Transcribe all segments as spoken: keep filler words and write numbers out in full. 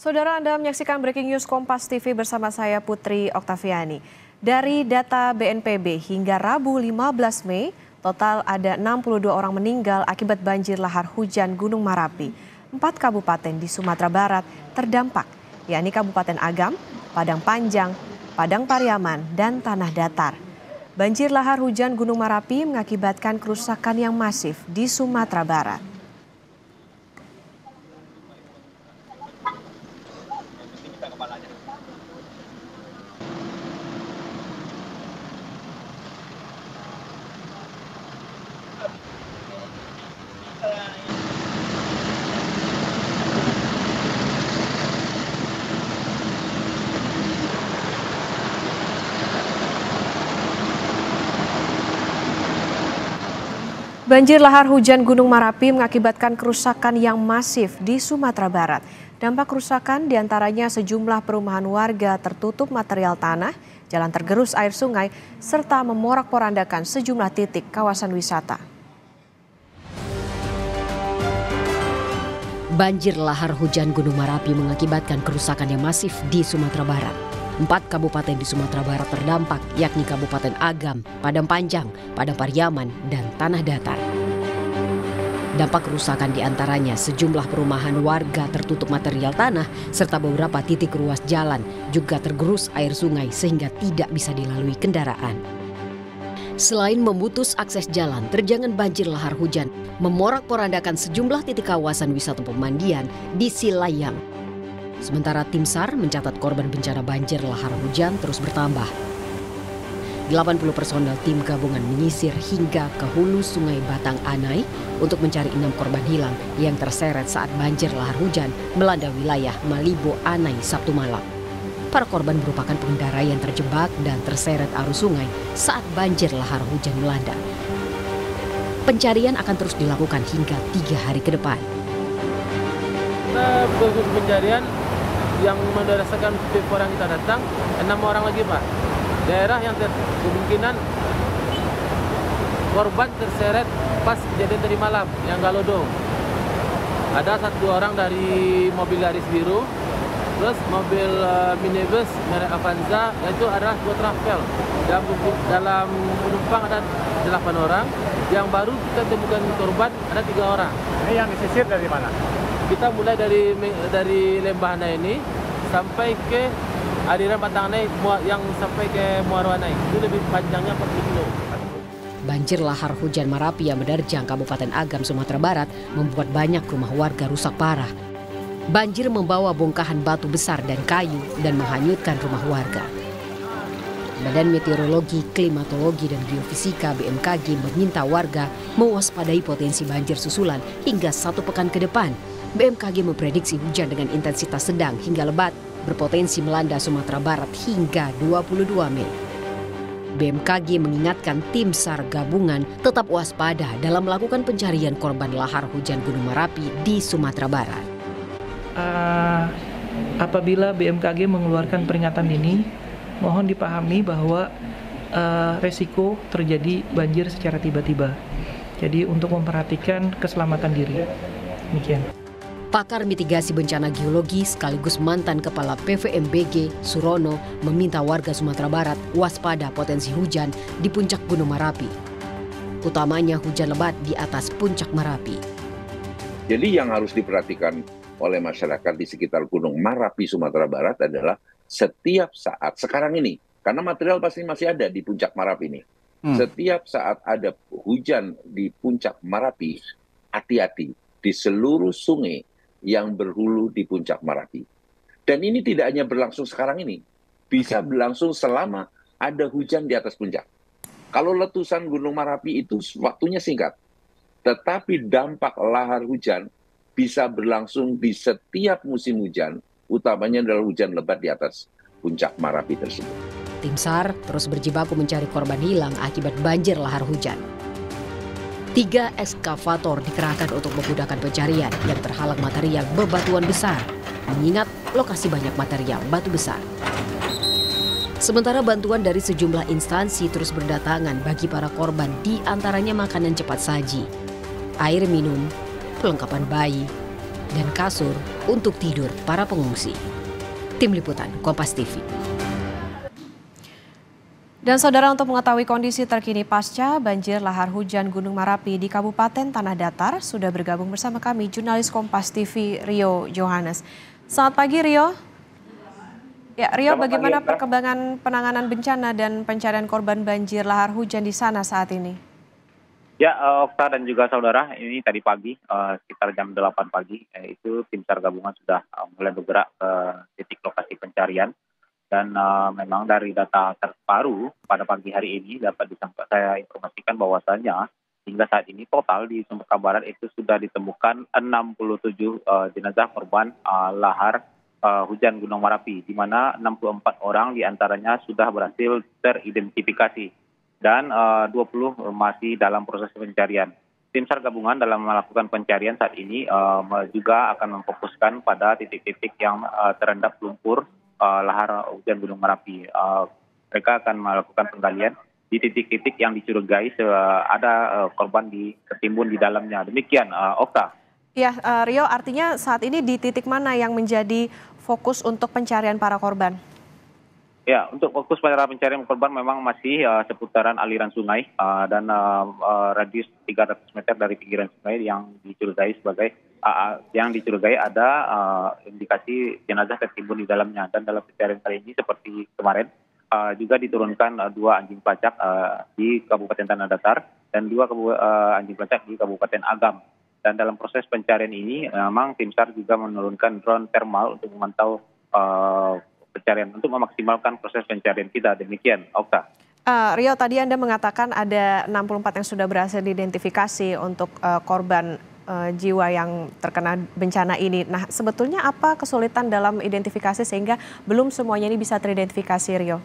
Saudara, Anda menyaksikan Breaking News Kompas T V bersama saya Putri Oktaviani. Dari data B N P B hingga Rabu lima belas Mei, total ada enam puluh dua orang meninggal akibat banjir lahar hujan Gunung Marapi. Empat kabupaten di Sumatera Barat terdampak, yakni Kabupaten Agam, Padang Panjang, Padang Pariaman, dan Tanah Datar. Banjir lahar hujan Gunung Marapi mengakibatkan kerusakan yang masif di Sumatera Barat. Banjir lahar hujan Gunung Marapi mengakibatkan kerusakan yang masif di Sumatera Barat. Dampak kerusakan diantaranya sejumlah perumahan warga tertutup material tanah, jalan tergerus air sungai, serta memorak-porandakan sejumlah titik kawasan wisata. Banjir lahar hujan Gunung Marapi mengakibatkan kerusakan yang masif di Sumatera Barat. Empat kabupaten di Sumatera Barat terdampak, yakni Kabupaten Agam, Padang Panjang, Padang Pariaman, dan Tanah Datar. Dampak kerusakan diantaranya sejumlah perumahan warga tertutup material tanah, serta beberapa titik ruas jalan juga tergerus air sungai sehingga tidak bisa dilalui kendaraan. Selain memutus akses jalan, terjangan banjir lahar hujan memorak-porandakan sejumlah titik kawasan wisata pemandian di Silayang. Sementara tim SAR mencatat korban bencana banjir lahar hujan terus bertambah. delapan puluh personel tim gabungan menyisir hingga ke hulu sungai Batang Anai untuk mencari enam korban hilang yang terseret saat banjir lahar hujan melanda wilayah Malibo Anai Sabtu malam. Para korban merupakan pengendara yang terjebak dan terseret arus sungai saat banjir lahar hujan melanda. Pencarian akan terus dilakukan hingga tiga hari ke depan. Kita fokus pencarian yang menderesakan tiga orang kita datang, enam orang lagi Pak. Daerah yang kemungkinan korban terseret pas kejadian tadi malam yang Galodo. Ada satu orang dari mobil garis biru, terus mobil uh, minibus merek Avanza, yaitu adalah dua travel. Dalam, dalam penumpang ada delapan orang, yang baru kita temukan korban ada tiga orang. Ini yang disisir dari mana? Kita mulai dari dari Lempatan ini sampai ke aliran Batang Anai yang sampai ke Muara Anai. Itu lebih panjangnya empat puluh kilo. Banjir lahar hujan Marapi yang menerjang Kabupaten Agam, Sumatera Barat membuat banyak rumah warga rusak parah. Banjir membawa bongkahan batu besar dan kayu dan menghanyutkan rumah warga. Badan Meteorologi, Klimatologi, dan Geofisika B M K G meminta warga mewaspadai potensi banjir susulan hingga satu pekan ke depan. B M K G memprediksi hujan dengan intensitas sedang hingga lebat berpotensi melanda Sumatera Barat hingga dua puluh dua Mei. B M K G mengingatkan tim SAR gabungan tetap waspada dalam melakukan pencarian korban lahar hujan Gunung Marapi di Sumatera Barat. Uh, apabila B M K G mengeluarkan peringatan ini, mohon dipahami bahwa uh, resiko terjadi banjir secara tiba-tiba. Jadi untuk memperhatikan keselamatan diri. Demikian. Pakar mitigasi bencana geologi sekaligus mantan kepala P V M B G, Surono, meminta warga Sumatera Barat waspada potensi hujan di puncak Gunung Marapi. Utamanya hujan lebat di atas puncak Marapi. Jadi yang harus diperhatikan oleh masyarakat di sekitar Gunung Marapi, Sumatera Barat adalah setiap saat sekarang ini, karena material pasti masih ada di puncak Marapi ini. Hmm. Setiap saat ada hujan di puncak Marapi, hati-hati di seluruh sungai yang berhulu di puncak Marapi. Dan ini tidak hanya berlangsung sekarang ini, bisa okay. berlangsung selama ada hujan di atas puncak. Kalau letusan Gunung Marapi itu waktunya singkat, tetapi dampak lahar hujan bisa berlangsung di setiap musim hujan, utamanya adalah hujan lebat di atas puncak Marapi tersebut. Tim SAR terus berjibaku mencari korban hilang akibat banjir lahar hujan. Tiga eskavator dikerahkan untuk memudahkan pencarian yang terhalang material bebatuan besar, mengingat lokasi banyak material batu besar. Sementara bantuan dari sejumlah instansi terus berdatangan bagi para korban, di antaranya makanan cepat saji, air minum, perlengkapan bayi, dan kasur untuk tidur para pengungsi. Tim Liputan, Kompas T V. Dan saudara, untuk mengetahui kondisi terkini pasca banjir lahar hujan Gunung Marapi di Kabupaten Tanah Datar, sudah bergabung bersama kami jurnalis Kompas T V Rio Johannes. Selamat pagi, Rio. Ya, Rio, selamat bagaimana pagi, perkembangan penanganan bencana dan pencarian korban banjir lahar hujan di sana saat ini? Ya, Okta dan juga saudara, ini tadi pagi sekitar jam delapan pagi itu tim SAR gabungan sudah mulai bergerak ke titik lokasi pencarian. Dan uh, memang dari data terbaru pada pagi hari ini dapat disampaikan, saya informasikan bahwasanya hingga saat ini total di Sumatera Barat itu sudah ditemukan enam puluh tujuh uh, jenazah korban uh, lahar uh, hujan Gunung Marapi, di mana enam puluh empat orang diantaranya sudah berhasil teridentifikasi dan uh, dua puluh masih dalam proses pencarian. Tim SAR gabungan dalam melakukan pencarian saat ini uh, juga akan memfokuskan pada titik-titik yang uh, terendap lumpur lahar hujan Gunung Merapi. Uh, mereka akan melakukan penggalian di titik-titik yang dicurigai ada uh, korban di tertimbun di dalamnya. Demikian, uh, Okta. Ya, uh, Rio, artinya saat ini di titik mana yang menjadi fokus untuk pencarian para korban? Ya, untuk fokus pada pencarian korban memang masih uh, seputaran aliran sungai uh, dan uh, uh, radius tiga ratus meter dari pinggiran sungai yang dicurigai sebagai uh, yang dicurigai ada uh, indikasi jenazah tertimbun di dalamnya. Dan dalam pencarian kali ini seperti kemarin uh, juga diturunkan uh, dua anjing pelacak uh, di Kabupaten Tanah Datar dan dua uh, anjing pelacak di Kabupaten Agam. Dan dalam proses pencarian ini memang tim SAR juga menurunkan drone thermal untuk memantau uh, pencarian, untuk memaksimalkan proses pencarian kita. Demikian, Okta. Uh, Rio, tadi Anda mengatakan ada enam puluh empat yang sudah berhasil diidentifikasi untuk uh, korban uh, jiwa yang terkena bencana ini. Nah, sebetulnya apa kesulitan dalam identifikasi sehingga belum semuanya ini bisa teridentifikasi, Rio?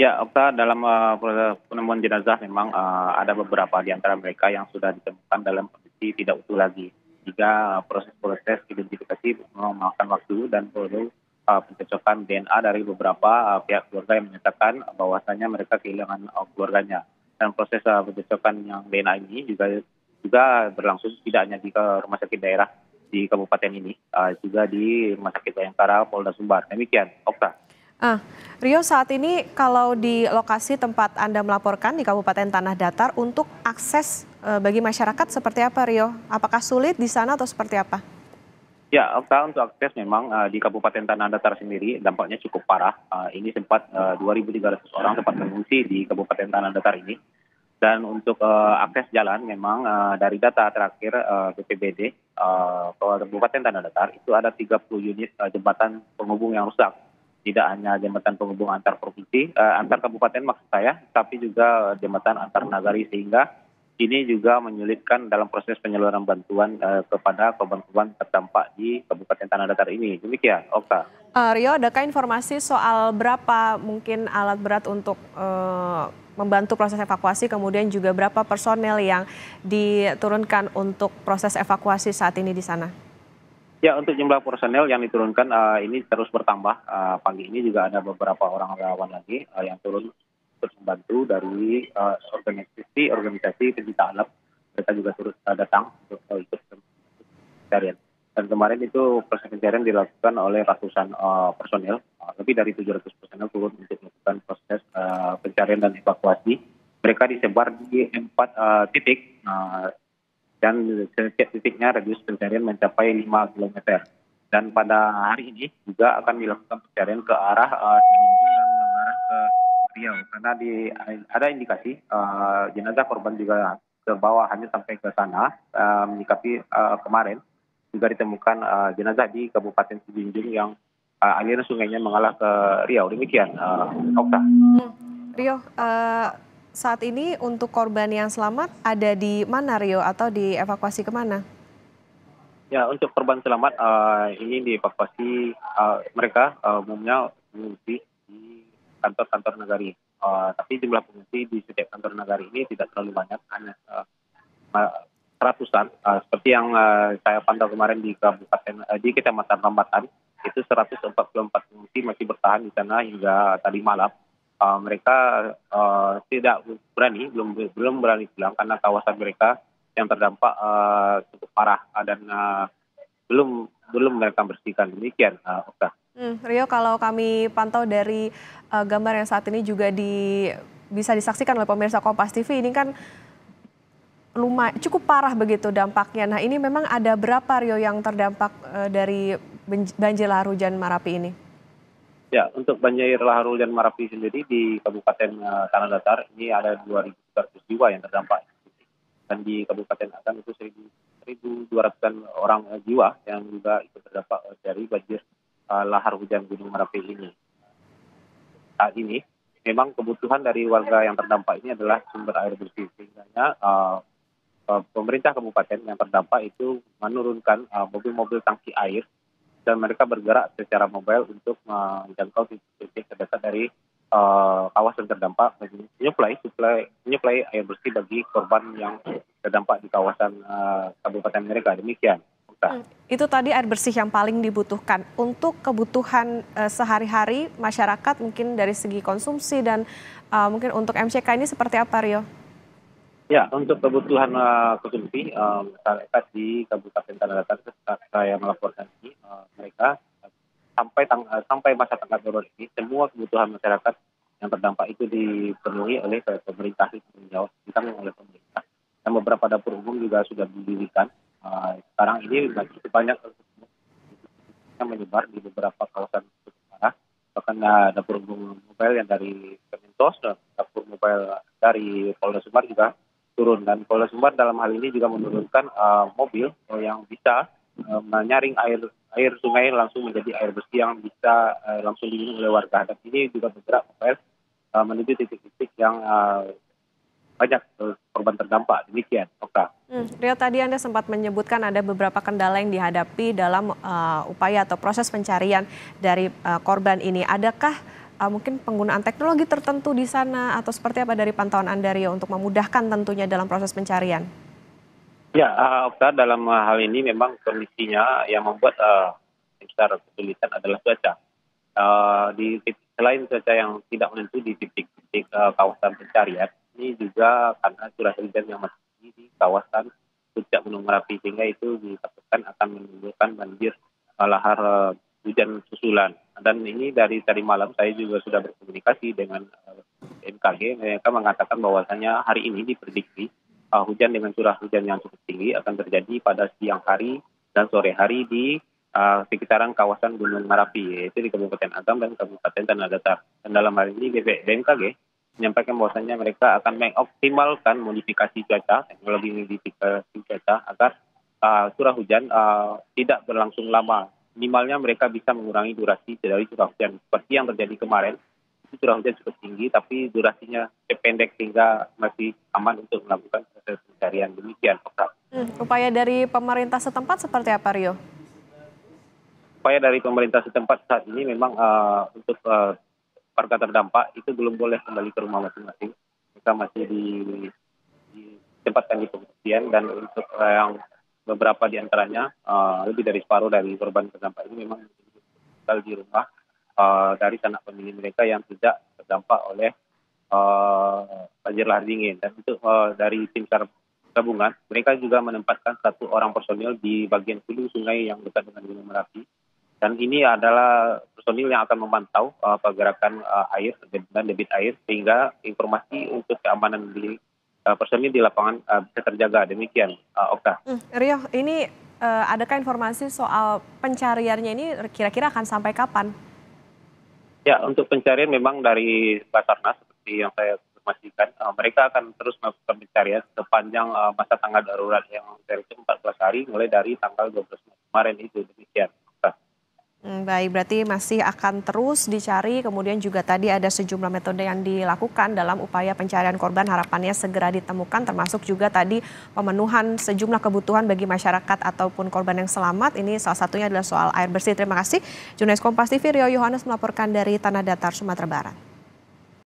Ya, Okta, dalam uh, penemuan jenazah memang uh, ada beberapa di antara mereka yang sudah ditemukan dalam kondisi tidak utuh lagi. Jika proses-proses identifikasi memakan waktu dan perlu Uh, pencocokan D N A dari beberapa uh, pihak keluarga yang menyatakan bahwasanya mereka kehilangan uh, keluarganya. Dan proses uh, pencocokan yang D N A ini juga juga berlangsung tidak hanya di uh, rumah sakit daerah di kabupaten ini, uh, juga di rumah sakit Bayangkara Polda Sumbar. Demikian, Okta. Ah, Rio, saat ini kalau di lokasi tempat Anda melaporkan di Kabupaten Tanah Datar, untuk akses uh, bagi masyarakat seperti apa, Rio? Apakah sulit di sana atau seperti apa? Ya, Okta, untuk akses memang uh, di Kabupaten Tanah Datar sendiri dampaknya cukup parah. Uh, ini sempat uh, dua ribu tiga ratus orang sempat mengungsi di Kabupaten Tanah Datar ini. Dan untuk uh, akses jalan memang uh, dari data terakhir B P B D uh, uh, Kabupaten Tanah Datar itu ada tiga puluh unit uh, jembatan penghubung yang rusak. Tidak hanya jembatan penghubung antar provinsi, uh, antar kabupaten maksud saya, tapi juga jembatan antar nagari, sehingga ini juga menyulitkan dalam proses penyaluran bantuan uh, kepada korban-korban terdampak di Kabupaten Tanah Datar ini. Demikian, Okta. Uh, Rio, adakah informasi soal berapa mungkin alat berat untuk uh, membantu proses evakuasi, kemudian juga berapa personel yang diturunkan untuk proses evakuasi saat ini di sana? Ya, untuk jumlah personel yang diturunkan uh, ini terus bertambah. Uh, pagi ini juga ada beberapa orang relawan lagi uh, yang turun terus membantu dari uh, organisasi organisasi pencinta alam. Mereka juga terus uh, datang untuk uh, ikut pencarian. Dan kemarin itu proses pencarian dilakukan oleh ratusan uh, personel, uh, lebih dari tujuh ratus personel turun untuk melakukan proses uh, pencarian dan evakuasi. Mereka disebar di empat uh, titik uh, dan setiap titiknya radius pencarian mencapai lima kilometer. Dan pada hari ini juga akan dilakukan pencarian ke arah uh, Sijunjung dan mengarah ke Riau, karena di, ada indikasi uh, jenazah korban juga ke bawah hanya sampai ke sana. Uh, menyikapi uh, kemarin juga ditemukan uh, jenazah di Kabupaten Sijunjung yang uh, aliran sungainya mengalah ke Riau. Demikian, uh, Okta. Hmm. Rio, uh, saat ini untuk korban yang selamat ada di mana, Rio, atau dievakuasi kemana? Ya, untuk korban selamat uh, ini dievakuasi uh, mereka uh, umumnya mengungsi di kantor-kantor nagari, uh, tapi jumlah pengungsi di setiap kantor nagari ini tidak terlalu banyak, hanya seratusan. Uh, uh, seperti yang uh, saya pantau kemarin di kabupaten uh, di kecamatan Lempatan, itu seratus empat puluh empat pengungsi masih bertahan di sana hingga tadi malam. Uh, mereka uh, tidak berani, belum belum berani pulang karena kawasan mereka yang terdampak uh, cukup parah, uh, dan uh, belum belum mereka bersihkan. Demikian, uh, Okta. Hmm, Rio, kalau kami pantau dari uh, gambar yang saat ini juga di, bisa disaksikan oleh pemirsa Kompas T V, ini kan lumayan, cukup parah begitu dampaknya. Nah, ini memang ada berapa, Rio, yang terdampak uh, dari banjir lahar hujan Marapi ini? Ya, untuk banjir lahar hujan Marapi sendiri di Kabupaten uh, Tanah Datar ini ada dua ribu tiga ratus jiwa yang terdampak. Dan di Kabupaten Agam itu seribu dua ratusan orang uh, jiwa yang juga ikut terdampak uh, dari banjir uh, lahar hujan Gunung Marapi ini. Saat ini memang kebutuhan dari warga yang terdampak ini adalah sumber air bersih. Sehingganya uh, uh, pemerintah kabupaten yang terdampak itu menurunkan mobil-mobil uh, tangki air dan mereka bergerak secara mobile untuk menjangkau titik terdekat dari Uh, kawasan terdampak, menyuplai suplai menyuplai air bersih bagi korban yang terdampak di kawasan uh, kabupaten mereka. Demikian. Hmm, itu tadi air bersih yang paling dibutuhkan untuk kebutuhan uh, sehari-hari masyarakat, mungkin dari segi konsumsi dan uh, mungkin untuk M C K ini seperti apa, Rio? Ya, untuk kebutuhan uh, konsumsi uh, masyarakat di Kabupaten Tanah Datar, saya melaporkan ini uh, mereka. Sampai tang sampai masa tanggap darurat ini, semua kebutuhan masyarakat yang terdampak itu dipenuhi oleh pemerintah, menjawab ditanggung oleh pemerintah. Dan beberapa dapur umum juga sudah didirikan. Uh, sekarang ini cukup banyak yang menyebar di beberapa kawasan utara. Bahkan uh, dapur umum mobile yang dari Kemensos, dapur mobile dari Polda Sumbar juga turun. Dan Polda Sumbar dalam hal ini juga menurunkan uh, mobil yang bisa uh, menyaring air air sungai langsung menjadi air bersih yang bisa uh, langsung diminum oleh warga. Dan ini juga bergerak mobile uh, menuju titik-titik yang uh, banyak uh, korban terdampak. Demikian, Oka. Hmm, Rio, tadi Anda sempat menyebutkan ada beberapa kendala yang dihadapi dalam uh, upaya atau proses pencarian dari uh, korban ini. Adakah uh, mungkin penggunaan teknologi tertentu di sana atau seperti apa dari pantauan Anda, Rio, untuk memudahkan tentunya dalam proses pencarian? Ya, Okta, dalam hal ini memang kondisinya yang membuat uh, secara kesulitan adalah cuaca. Uh, di selain cuaca yang tidak menentu di titik-titik uh, kawasan pencarian, ini juga karena curah hujan yang masih tinggi di kawasan puncak Gunung Marapi, sehingga itu ditakutkan akan menimbulkan banjir uh, lahar uh, hujan susulan. Dan ini dari tadi malam saya juga sudah berkomunikasi dengan uh, B M K G, mereka mengatakan bahwasannya hari ini diprediksi Uh, hujan dengan curah hujan yang cukup tinggi akan terjadi pada siang hari dan sore hari di uh, sekitaran kawasan Gunung Marapi, yaitu di Kabupaten Agam dan Kabupaten Tanah Datar. Dan dalam hal ini B M K G menyampaikan bahwasannya mereka akan mengoptimalkan modifikasi cuaca, teknologi modifikasi cuaca agar uh, curah hujan uh, tidak berlangsung lama. Minimalnya mereka bisa mengurangi durasi dari curah hujan. Seperti yang terjadi kemarin, curah hujan cukup tinggi, tapi durasinya pendek sehingga masih aman untuk melakukan proses pencarian. Demikian, Pak. Hmm, upaya dari pemerintah setempat seperti apa, Rio? Upaya dari pemerintah setempat saat ini memang uh, untuk uh, warga terdampak itu belum boleh kembali ke rumah masing-masing. Mereka masih di, ditempatkan di pengungsian, dan untuk uh, yang beberapa di antaranya, uh, lebih dari separuh dari korban terdampak ini memang tinggal di rumah Uh, dari sanak pemilih mereka yang tidak terdampak oleh uh, banjir lahar dingin. Dan itu uh, dari tim SAR gabungan, mereka juga menempatkan satu orang personil di bagian hulu sungai yang dekat dengan Gunung Marapi. Dan ini adalah personil yang akan memantau uh, pergerakan uh, air dan debit air, sehingga informasi untuk keamanan di uh, personil di lapangan uh, bisa terjaga. Demikian, uh, Okta. Hmm, Rio, ini uh, adakah informasi soal pencariannya ini kira-kira akan sampai kapan? Ya, untuk pencarian memang dari Basarnas seperti yang saya informasikan, uh, mereka akan terus melakukan pencarian sepanjang uh, masa tanggap darurat yang yaitu empat belas hari mulai dari tanggal dua belas Mei kemarin itu. Demikian. Hmm, baik, berarti masih akan terus dicari, kemudian juga tadi ada sejumlah metode yang dilakukan dalam upaya pencarian korban, harapannya segera ditemukan, termasuk juga tadi pemenuhan sejumlah kebutuhan bagi masyarakat ataupun korban yang selamat. Ini salah satunya adalah soal air bersih. Terima kasih, jurnalis Kompas T V Rio Johannes melaporkan dari Tanah Datar, Sumatera Barat.